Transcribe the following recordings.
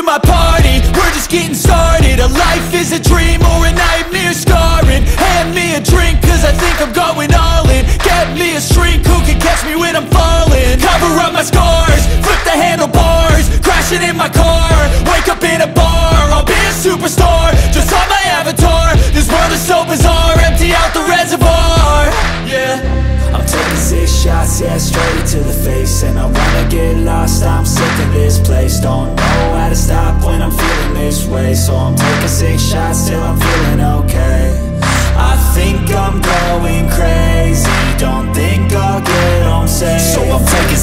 to my party, we're just getting started. A life is a dream or a nightmare scarring. Hand me a drink cause I think I'm going all in. Get me a shrink who can catch me when I'm falling. Cover up my scars, flip the handlebars, crashing in my car, wake up in a bar. I'll be a superstar, just on my avatar. This world is so bizarre, empty out the reservoir. Yeah, I'm taking 6 shots, yeah, straight to the face. And I wanna get lost, I'm sick of this place. Don't know how to stop when I'm feeling this way. So I'm taking 6 shots till I'm feeling okay. I think I'm going crazy, don't think I'll get home safe. So I'm taking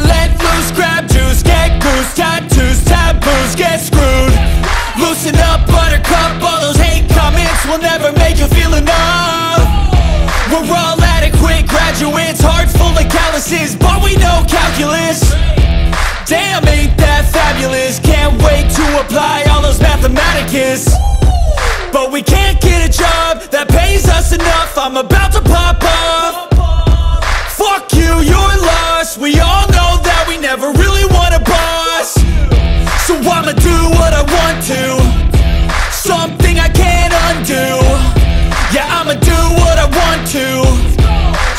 let loose, grab juice, get goose, tattoos, taboos, get screwed. Loosen up, buttercup, all those hate comments will never make you feel enough. We're all adequate graduates, hearts full of calluses, but we know calculus. Damn, ain't that fabulous, can't wait to apply all those mathematicus. But we can't get a job that pays us enough, I'm about to pop up. Fuck you, you're lost, we all know that we never really want a boss. So I'ma do what I want to, something I can't undo. Yeah, I'ma do what I want to,